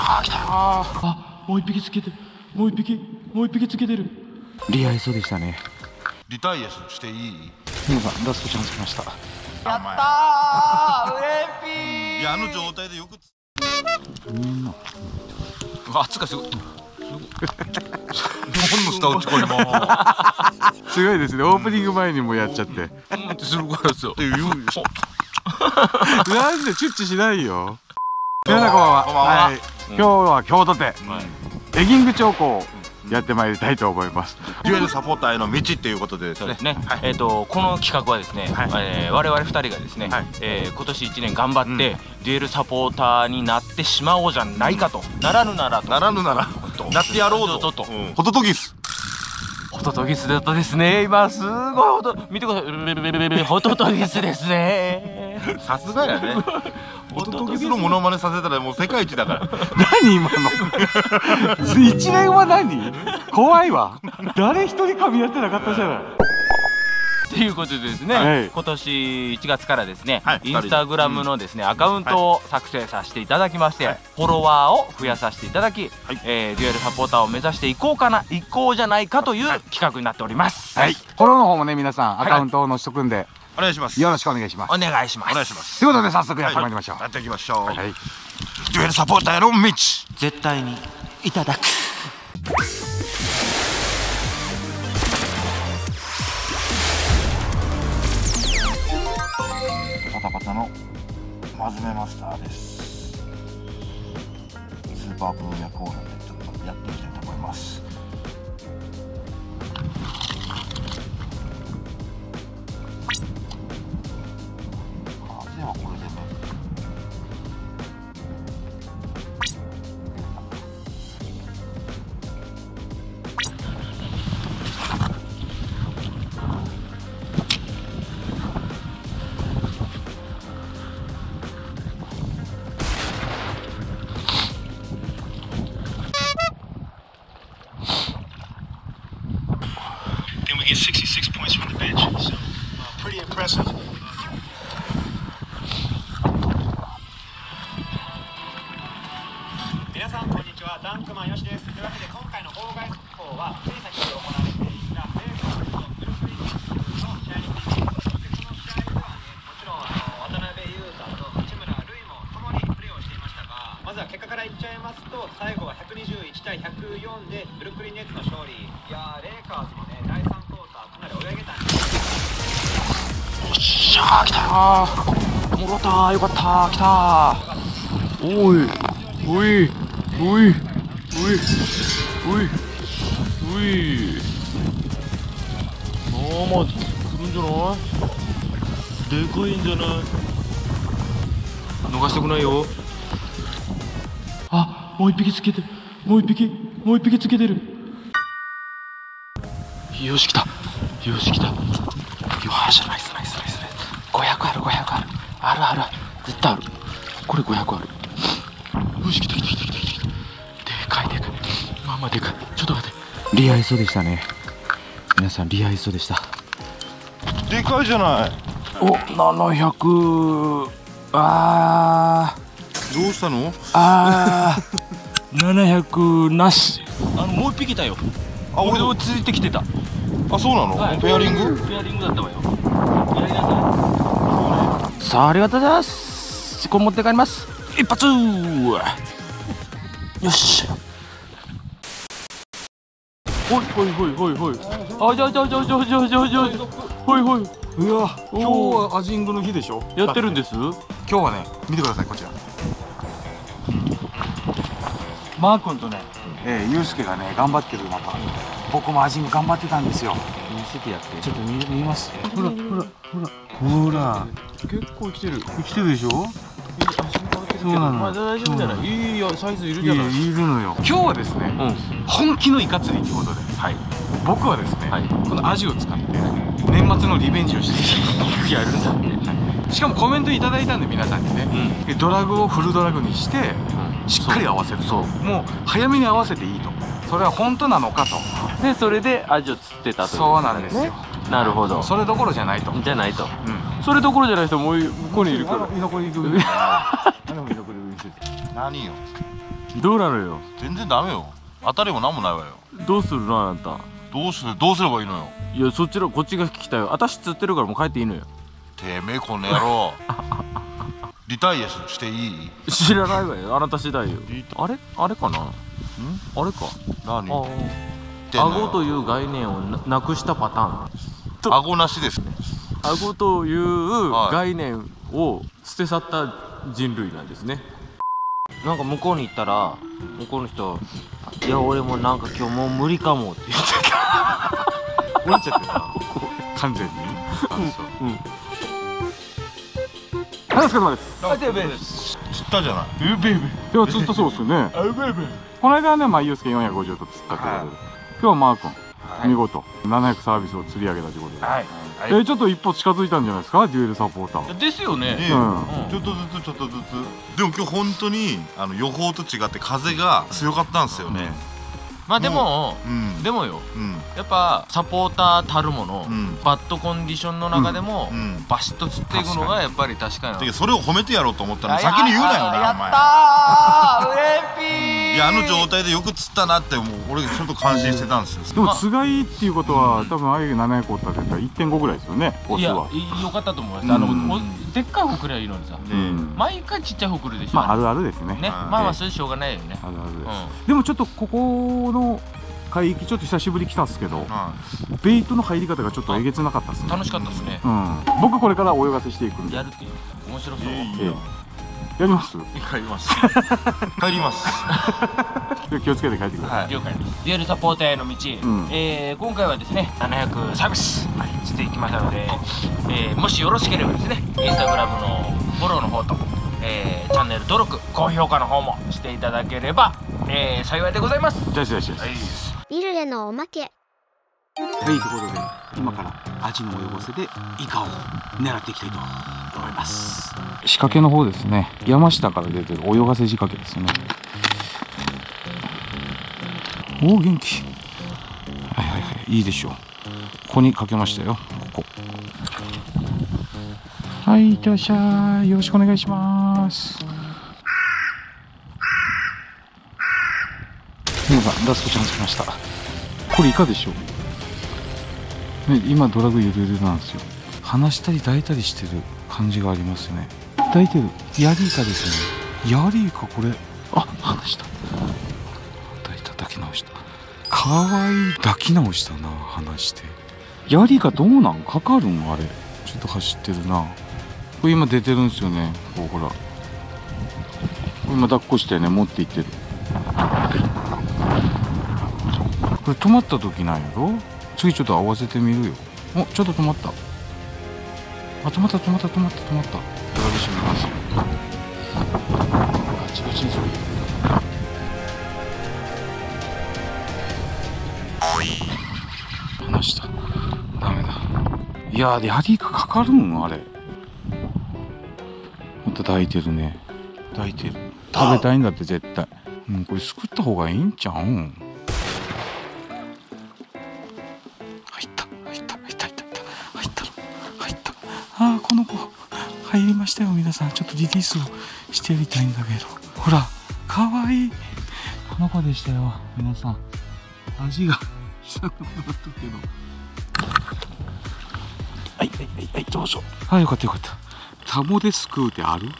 あ、来た。あ、もう一匹つけてる。もう一匹つけてる。リアいそうでしたね。リタイアしていい？皆さんラストチャンス来ました。やったー。ウレンピー。いや、あの状態でよく。あ、つかすごい。本の下落ちこいもう。すごいですね。オープニング前にもやっちゃって。ってするからですよ。なんでチュッチしないよ。皆さんこんばんは。はい。今日は京都でエギング長考やってまいりたいと思います。デュエルサポーターへの道っていうことでですね。この企画はですね、我々2人がですね、今年1年頑張ってデュエルサポーターになってしまおうじゃないかと、ならぬならなってやろうぞと。ホトトギス。ホトトギスだったですね。今すごい見てください。ホトトギスですね。さすがやね。ホトトギスのモノマネさせたらもう世界一だから。何今の。一年は何？怖いわ。誰一人噛み合ってなかったじゃない。ということでですね、今年1月からですね、インスタグラムのですねアカウントを作成させていただきまして、フォロワーを増やさせていただき、デュエルサポーターを目指していこうじゃないかという企画になっております。はい。フォローの方もね、皆さんアカウントを載せとくんで、お願いします。よろしくお願いします。お願いします。お願いします。ということで早速やってまいりましょう。やっていきましょう。はい。デュエルサポーターへの道、絶対にいただく。方々の真面目マスターです。スーパープロ野球でちょっとやっていきたいと思います。ではこれでね。Get 66 points from the bench, so pretty impressive.よかったー、来たー。おいおいおいおいおいおい、まあまあ来るんじゃない？でかいんじゃない？逃したくないよ。あ、もう一匹つけてる。もう一匹つけてる。よし来た、よし来た。よーし、ナイス。500ある。ある、絶対ある。これ500ある。よし、来た。でかい。まあでかい。ちょっと待って。リアいそうでしたね。皆さんリアいそうでした。でかいじゃない。お、700。ああ。どうしたの？ああ。700なし。もう一匹だよ。あ、俺落ち着いてきてた。あ、そうなの？ペアリング？ペアリングだったわよ。やりなさい。さあ、ありがとうございます。これ持って帰ります。一発よし。ほい。あ、じゃほい。うわ、今日はアジングの日でしょ。やってるんです。今日はね、見てください、こちらマー君とね、ゆうすけがね、頑張ってる。また僕もアジング頑張ってたんですよ。見せてやって。ちょっと見ます。ほら結構来てるでしょ。そうなの。大丈夫じゃない？いいよ、サイズいるじゃない。いるのよ。今日はですね、本気のイカ釣りということで、僕はですね、このアジを使って年末のリベンジをしてやるんだって。しかもコメントいただいたんで、皆さんにね、ドラグをフルドラグにしてしっかり合わせる。そう、もう早めに合わせていいと。それは本当なのかと。で、それでアジを釣ってたと。そうなんですよ。なるほど。それどころじゃないと。それどころじゃない人も向こうにいるから。何よ。どうなのよ。全然ダメよ。当たりもなんもないわよ。どうするのあなた。どうすればいいのよ。いや、そっちのこっちが聞きたいよ。私釣ってるからもう帰っていいのよ。てめえこの野郎。リタイアしていい？知らないわよ。あなた次第よ。あれかな。ん？あれか。何？顎という概念をなくしたパターン。顎なしですね。顎という概念を捨て去った人類なんですね。なんか向こうに行ったら向こうの人「いや俺もなんか今日もう無理かも」って言ってた。折れちゃってるな完全に。はい、お疲れ様です。あ、ベイベー釣ったじゃない。ベイベーいや釣ったそうですよね。ベイベーこの間はね、まあ、ゆうすけ450と釣ったけど、今日はマー君見事700サービスを釣り上げたということで、ちょっと一歩近づいたんじゃないですか、デュエルサポーターですよね。ちょっとずつちょっとずつ。でも今日本当に予報と違って風が強かったんですよね。まあでもよ、やっぱサポーターたるものバッドコンディションの中でもバシッと釣っていくのがやっぱり確かに。それを褒めてやろうと思ったのに先に言うなよな、お前。やったー、うれぴー。いや、あの状態でよく釣ったなってもう俺ちょっと感心してたんですよ。でもつがいっていうことは多分ああいう700個立てたら 1.5 ぐらいですよね。オスは良かったと思います。でっかいホクレはいいのにさ、毎回ちっちゃいホクレでしょ。まああるあるですね。まあそれしょうがないよね。あるあるです。でもちょっとここの海域ちょっと久しぶりに来たんですけど、ベイトの入り方がちょっとえげつなかったですね。楽しかったですね。僕これから泳がせしていくんでやるっていう。面白そう。やります。帰ります。帰ります。気をつけて帰ってください。了解です。デュエルサポーターへの道。今回はですね、700サービスしていきましたので、もしよろしければですね、インスタグラムのフォローの方と、チャンネル登録、高評価の方もしていただければ幸いでございます。大事大事です。ビルレのおまけ。ということで今からアジの泳がせでイカを狙っていきたいと思います。仕掛けの方ですね、山下から出てる泳がせ仕掛けですね。おお元気。はいはいはい、いいでしょう。ここにかけましたよ。ここはい、いってらっしゃい、よろしくお願いします。皆さんラストチャンス来ました。これイカでしょう。今ドラグゆるゆるなんですよ。離したり抱いたりしてる感じがありますね。抱いてるヤリイカですね。ヤリイカこれ、あ、離した抱いた、抱き直した。かわいい、抱き直したな、離して。ヤリイカどうなんかかるんあれ。ちょっと走ってるな。これ今出てるんですよね。こうほら今抱っこしてね、持っていってる。これ止まった時なんやろ。次ちょっと合わせてみるよ。お、ちょっと止まった。あ、止まった。ドラグしてみます。ガチガチにする。離した。ダメだ。いやー、ヤリイカかかるんあれ。また抱いてるね。抱いてる。食べたいんだって絶対。うん、これすくった方がいいんちゃうん。入りましたよ皆さん。ちょっとリリースをしてやりたいんだけど、ほらかわいいこの子でしたよ皆さん。味がしたのかなったけど、はいはいはいはい、どうぞ。はい、よかったよかった。タモですくうってある。ん